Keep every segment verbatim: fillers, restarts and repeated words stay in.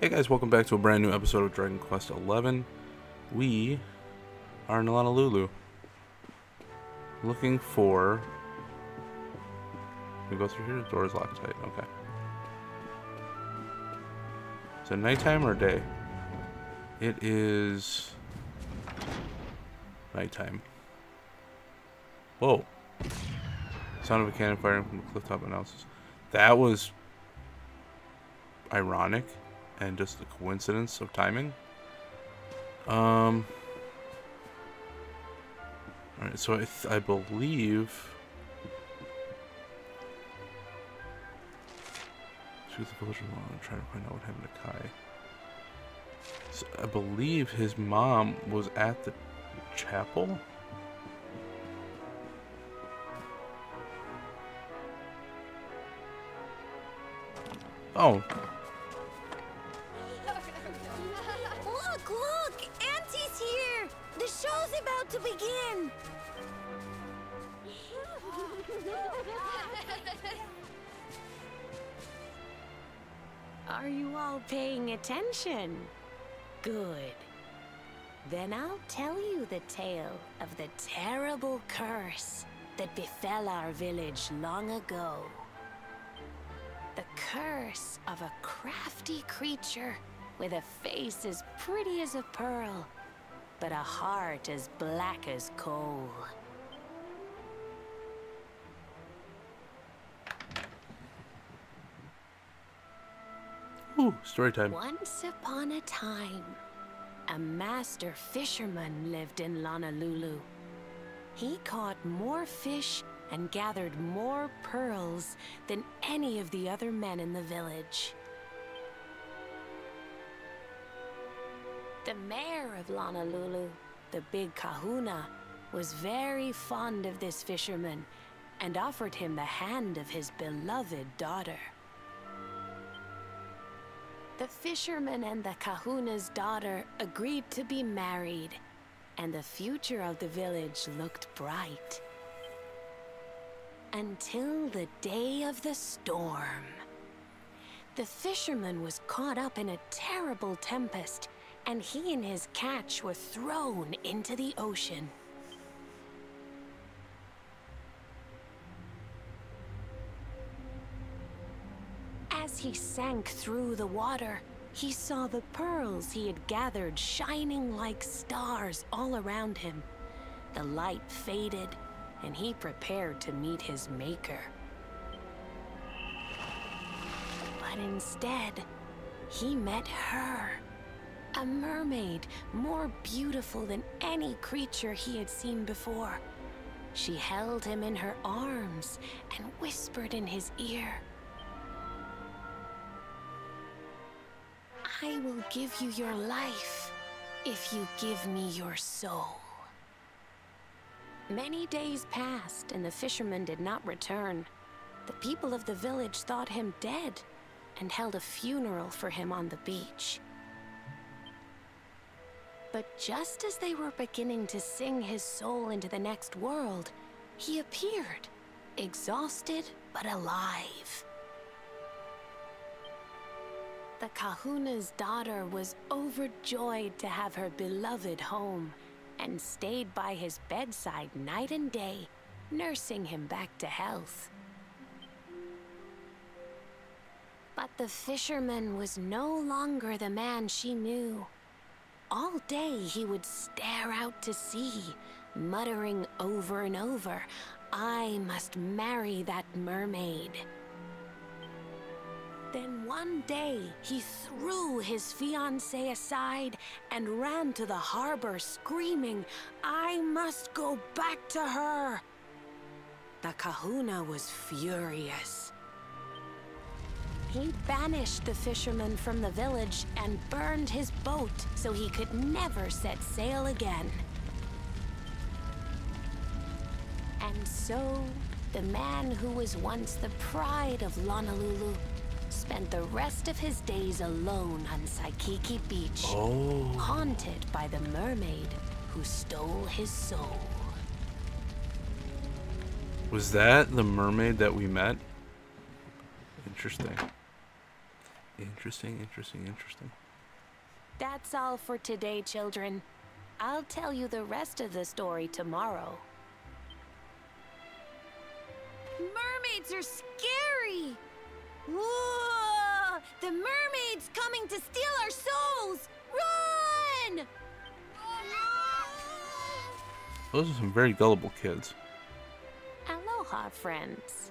Hey guys, welcome back to a brand new episode of Dragon Quest eleven. We are in Lonalulu, looking for... Can we go through here? The door is locked tight, okay. Is it nighttime or day? It is... nighttime. Whoa. Sound of a cannon firing from the clifftop announces. That was... ironic. And just the coincidence of timing. Um, all right, so I, th I believe she was the villager alone trying to find out what happened to Kai. So I believe his mom was at the chapel. Oh. To begin. Are you all paying attention? Good. Then I'll tell you the tale of the terrible curse that befell our village long ago. The curse of a crafty creature with a face as pretty as a pearl, but a heart as black as coal. Ooh, story time. Once upon a time, a master fisherman lived in Lonalulu. He caught more fish and gathered more pearls than any of the other men in the village. The mayor of Lonalulu, the big kahuna, was very fond of this fisherman and offered him the hand of his beloved daughter. The fisherman and the kahuna's daughter agreed to be married, and the future of the village looked bright. Until the day of the storm. The fisherman was caught up in a terrible tempest, and he and his catch were thrown into the ocean. As he sank through the water, he saw the pearls he had gathered shining like stars all around him. The light faded, and he prepared to meet his maker. But instead, he met her. A mermaid, more beautiful than any creature he had seen before. She held him in her arms and whispered in his ear, "I will give you your life if you give me your soul." Many days passed and the fisherman did not return. The people of the village thought him dead and held a funeral for him on the beach. But just as they were beginning to sing his soul into the next world, he appeared, exhausted but alive. The kahuna's daughter was overjoyed to have her beloved home and stayed by his bedside night and day, nursing him back to health. But the fisherman was no longer the man she knew. All day he would stare out to sea, muttering over and over, "I must marry that mermaid." Then one day he threw his fiancée aside and ran to the harbor screaming, "I must go back to her." The kahuna was furious. He banished the fisherman from the village and burned his boat so he could never set sail again. And so, the man who was once the pride of Lonalulu spent the rest of his days alone on Saikiki Beach, oh. haunted by the mermaid who stole his soul. Was that the mermaid that we met? Interesting. Interesting, interesting, interesting. That's all for today, children. I'll tell you the rest of the story tomorrow. Mermaids are scary! Whoa! The mermaid's coming to steal our souls! Run! Those are some very gullible kids. Aloha, friends.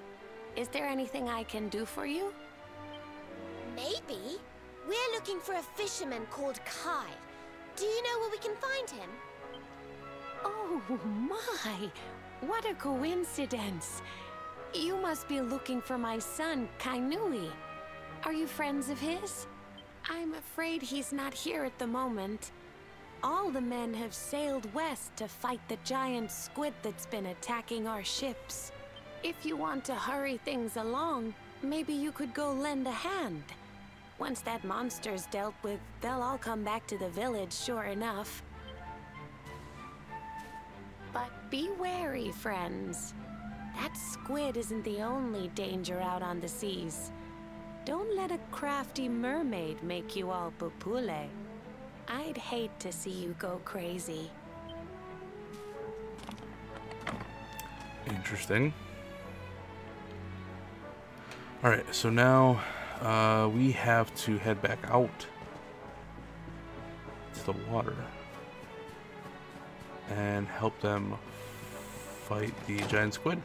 Is there anything I can do for you? Maybe. We're looking for a fisherman called Kai. Do you know where we can find him? Oh my! What a coincidence! You must be looking for my son, Kainui. Are you friends of his? I'm afraid he's not here at the moment. All the men have sailed west to fight the giant squid that's been attacking our ships. If you want to hurry things along, maybe you could go lend a hand. Once that monster's dealt with, they'll all come back to the village, sure enough. But be wary, friends. That squid isn't the only danger out on the seas. Don't let a crafty mermaid make you all pupule. I'd hate to see you go crazy. Interesting. Alright, so now... Uh, we have to head back out to the water and help them fight the giant squid.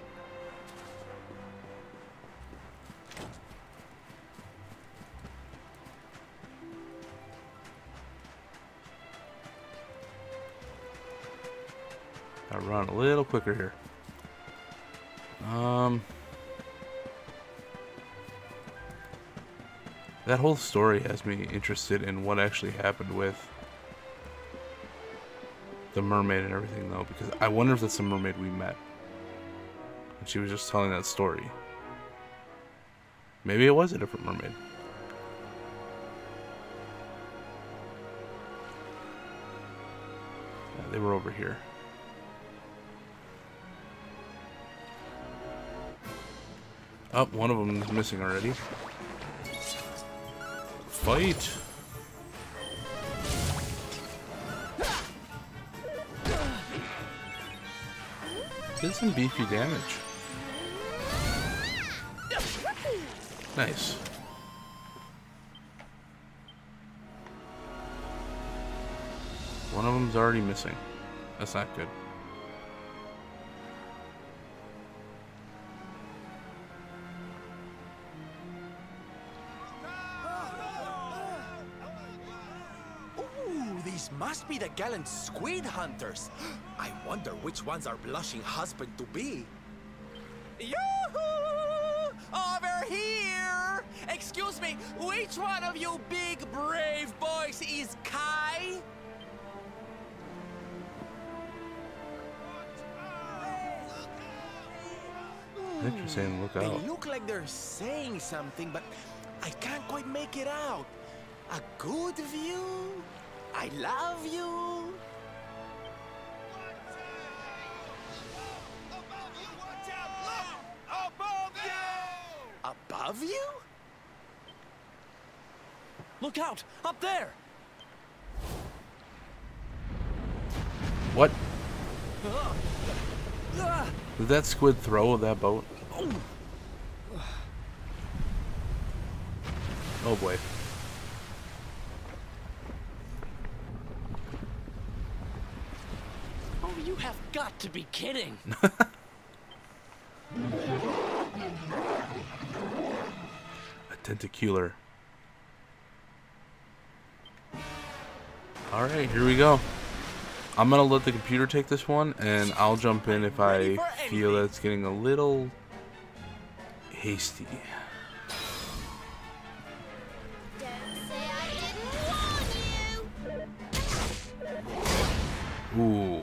Gotta run a little quicker here. Um... That whole story has me interested in what actually happened with the mermaid and everything, though, because I wonder if that's the mermaid we met. And she was just telling that story. Maybe it was a different mermaid. Yeah, they were over here. Oh, one of them is missing already. Fight! Did some beefy damage. Nice. One of them's already missing. That's not good. Must be the gallant squid hunters. I wonder which ones our blushing husband to be. Yoo-hoo! Over here! Excuse me, which one of you big brave boys is Kai? I think you're saying look out. They look like they're saying something, but I can't quite make it out. A good view? I love you. Above you? Look out! Up there! What? Did that squid throw that boat? Oh boy. You have got to be kidding. A tentacular. All right, here we go. I'm gonna let the computer take this one, and I'll jump in if I feel that's getting a little hasty. Ooh.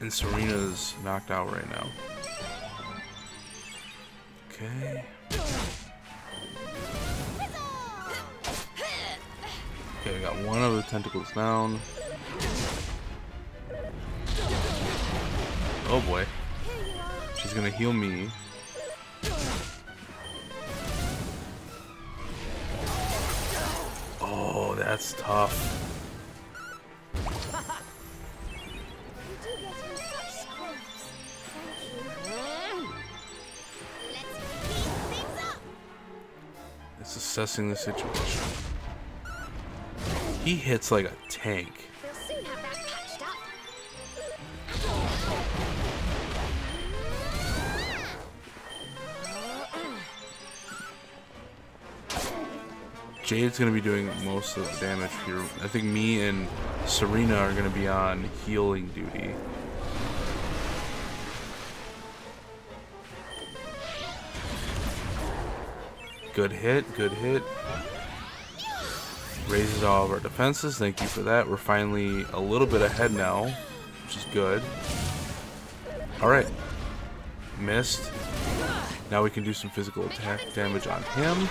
And Serena's knocked out right now. Okay. Okay, we got one of the tentacles down. Oh boy. She's gonna heal me. That's tough. It's assessing the situation. He hits like a tank. Jade's gonna be doing most of the damage here. I think me and Serena are gonna be on healing duty. Good hit, good hit. Raises all of our defenses, thank you for that. We're finally a little bit ahead now, which is good. Alright. Missed. Now we can do some physical attack damage on him.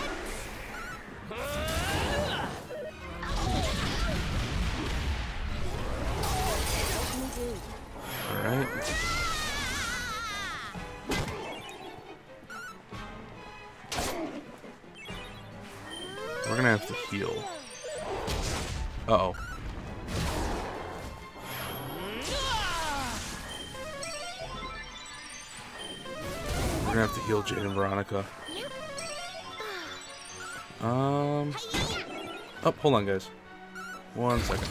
Jade and Veronica. Um. Oh, hold on, guys. One second.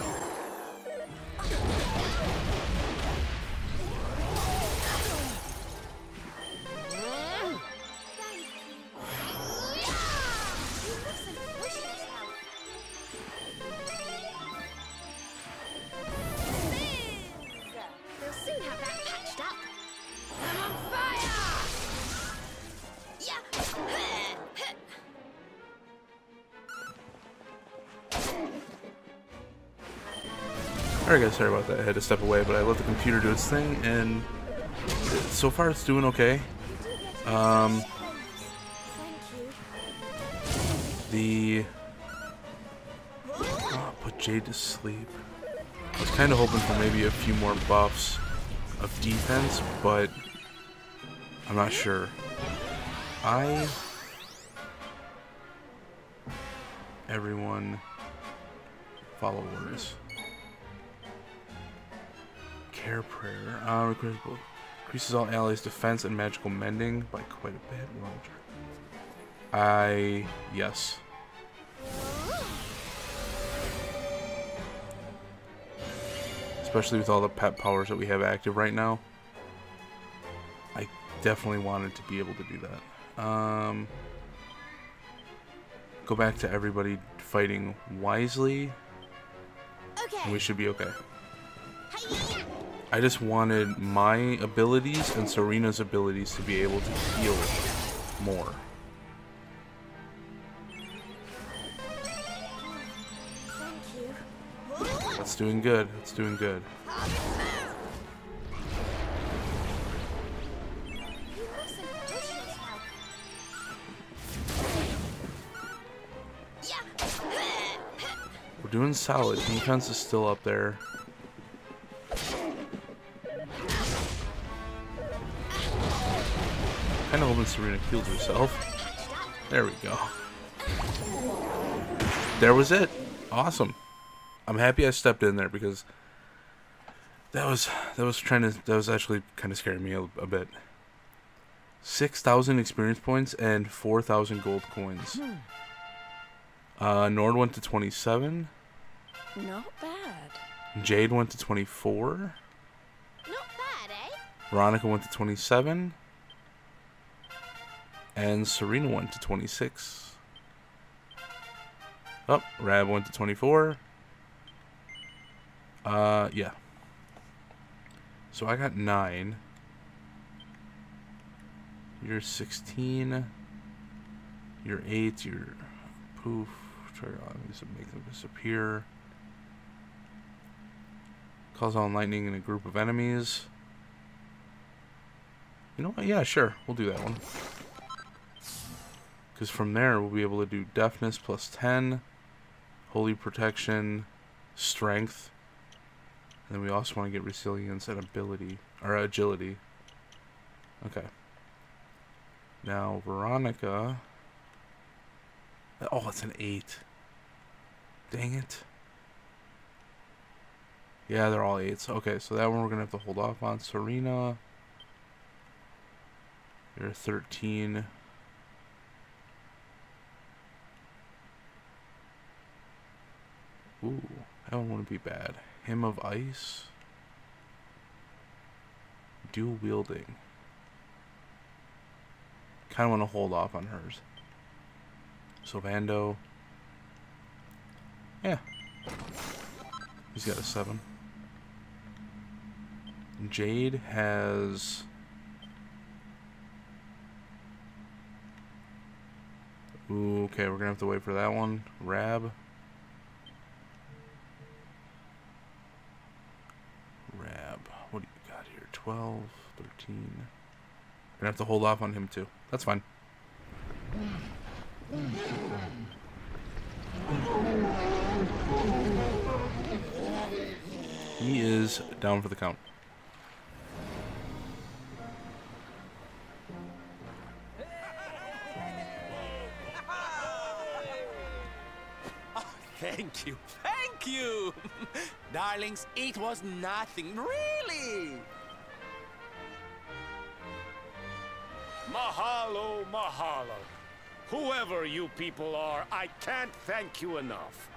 Alright guys, sorry about that, I had to step away, but I let the computer do its thing, and so far it's doing okay. Um, the... Oh, put Jade to sleep. I was kind of hoping for maybe a few more buffs of defense, but I'm not sure. I... Everyone follow orders. Care prayer. Uh, requires both. Increases all allies' defense and magical mending by quite a bit. Roger. I... Yes. Especially with all the pet powers that we have active right now. I definitely wanted to be able to do that. Um, go back to everybody fighting wisely. Okay. And we should be okay. I just wanted my abilities and Serena's abilities to be able to heal more. That's doing good. That's doing good. We're doing solid. Defense is still up there. Kind of hoping Serena heals herself. There we go. There was it. Awesome. I'm happy I stepped in there because that was that was trying to that was actually kind of scaring me a, a bit. Six thousand experience points and four thousand gold coins. Uh, Nord went to twenty-seven. Not bad. Jade went to twenty-four. Not bad, eh? Veronica went to twenty-seven. And Serena went to twenty-six. Oh, Rab went to twenty-four. Uh, yeah. So I got nine. You're sixteen. You're eight. You're poof. Try to make them disappear. Cause all lightning in a group of enemies. You know what? Yeah, sure. We'll do that one. Because from there, we'll be able to do Deafness plus ten, Holy Protection, Strength, and then we also want to get Resilience and Ability, or Agility. Okay. Now, Veronica... Oh, it's an eight. Dang it. Yeah, they're all eights. Okay, so that one we're going to have to hold off on. Serena. You're thirteen. Ooh, that one wouldn't be bad. Hymn of Ice. Dual Wielding. Kind of want to hold off on hers. Sylvando. Yeah. He's got a seven. Jade has... Ooh, okay, we're going to have to wait for that one. Rab. Rab. What do you got here? twelve, thirteen. We're going to have to hold off on him, too. That's fine. He is down for the count. Thank you, thank you! Darlings, it was nothing, really! Mahalo, mahalo. Whoever you people are, I can't thank you enough.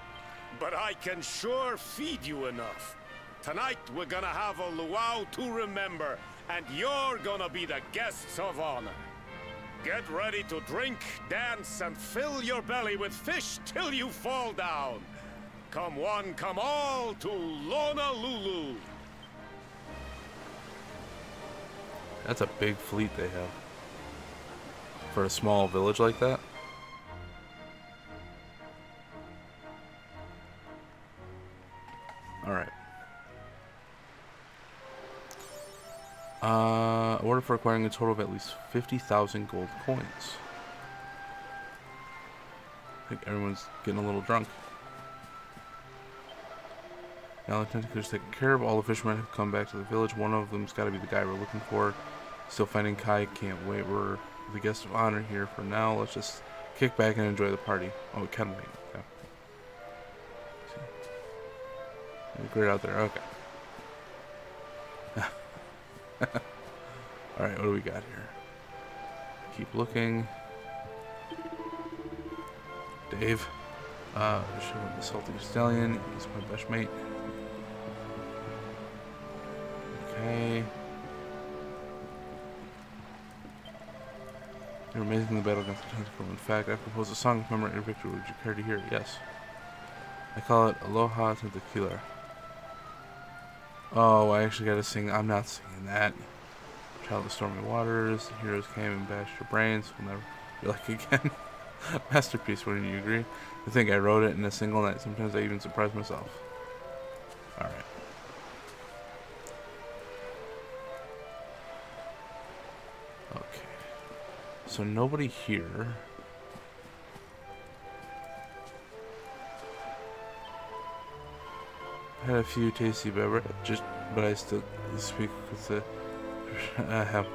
But I can sure feed you enough. Tonight, we're gonna have a luau to remember, and you're gonna be the guests of honor. Get ready to drink, dance, and fill your belly with fish till you fall down. Come one, come all to Lonalulu. That's a big fleet they have. For a small village like that. Alright. Uh, order for acquiring a total of at least fifty thousand gold coins. I think everyone's getting a little drunk. Now the tentacles take care of all the fishermen have come back to the village. One of them's got to be the guy we're looking for. Still finding Kai. Can't wait. We're the guest of honor here for now. Let's just kick back and enjoy the party. Oh, we can wait. Okay. They're great out there. Okay. Alright, what do we got here? Keep looking. Dave. Uh, the Salty Stallion. He's my best mate. Okay. You're amazing in the battle against the tentacle. In fact, I propose a song to commemorate your victory. Would you care to hear it? Yes. I call it Aloha to the Killer. Oh, I actually gotta sing. I'm not singing that. Child of the Stormy Waters. The heroes came and bashed your brains. We'll never be like again. Masterpiece, wouldn't you agree? I think I wrote it in a single night. Sometimes I even surprise myself. Alright. Okay. So nobody here. I had a few tasty beverages, just but I still speak with the. I have.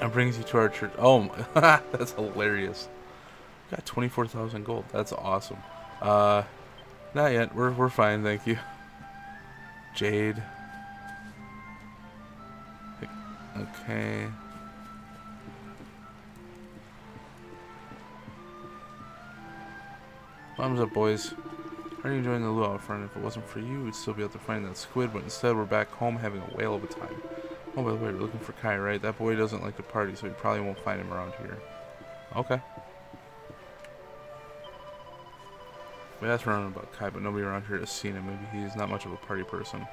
That brings you to our church. Oh, my, that's hilarious! We got twenty-four thousand gold. That's awesome. Uh, not yet. We're we're fine, thank you. Jade. Okay. Thumbs up, boys. Are you enjoying the luau, friend? If it wasn't for you, we'd still be able to find that squid, but instead we're back home having a whale of a time. Oh, by the way, we're looking for Kai, right? That boy doesn't like to party, so we probably won't find him around here. Okay. We asked around about Kai, but nobody around here has seen him. Maybe he's not much of a party person.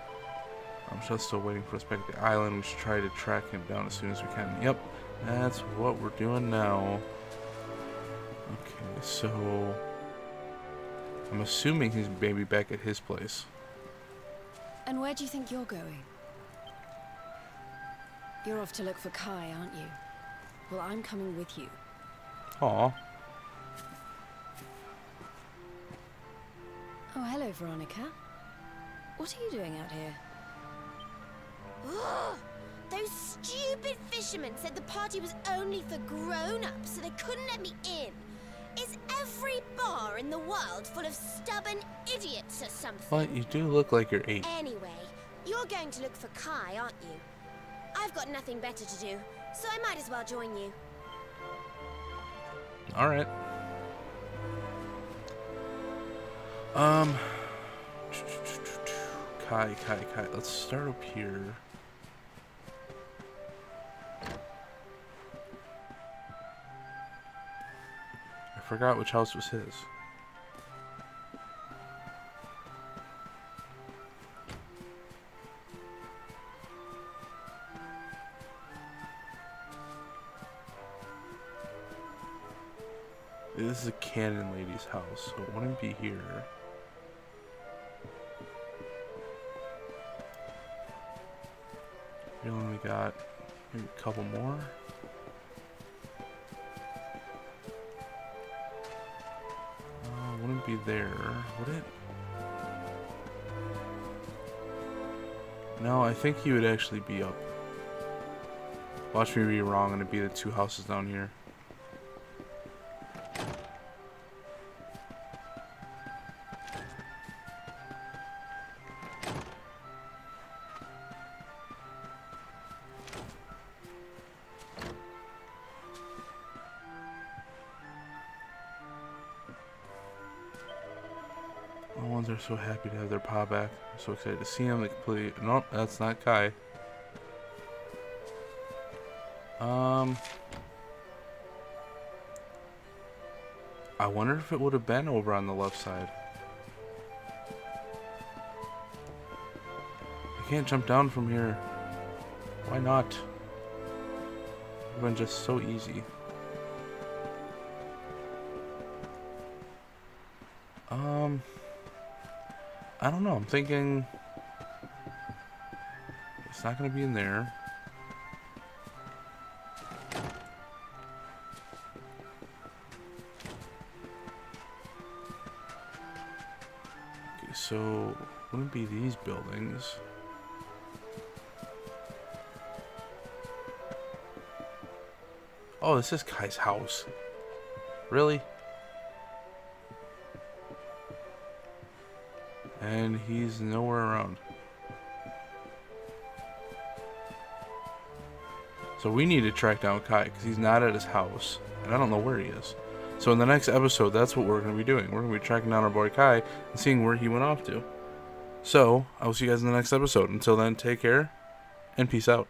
I'm just still waiting for us back at the island. We should try to track him down as soon as we can. Yep, that's what we're doing now. Okay, so... I'm assuming he's maybe back at his place. And where do you think you're going? You're off to look for Kai, aren't you? Well, I'm coming with you. Aw. Oh, hello, Veronica. What are you doing out here? Ugh! Those stupid fishermen said the party was only for grown-ups, so they couldn't let me in. Is everyone every bar in the world full of stubborn idiots or something. Well, you do look like you're eight. Anyway, you're going to look for Kai, aren't you? I've got nothing better to do, so I might as well join you. All right. Um, Kai, Kai, Kai. Let's start up here. I forgot which house was his. This is a canon lady's house, so it wouldn't be here. We only got maybe a couple more. Uh, wouldn't be there, would it? No, I think he would actually be up. Watch me be wrong, and it'd be the two houses down here. So happy to have their pa back. I'm so excited to see him. They completely nope, that's not Kai. Um I wonder if it would have been over on the left side. I can't jump down from here. Why not? It would have been just so easy. Um I don't know, I'm thinking it's not going to be in there. Okay, so wouldn't be these buildings. Oh, this is Kai's house. Really? And he's nowhere around. So we need to track down Kai, because he's not at his house. And I don't know where he is. So in the next episode, that's what we're going to be doing. We're going to be tracking down our boy Kai and seeing where he went off to. So, I will see you guys in the next episode. Until then, take care and peace out.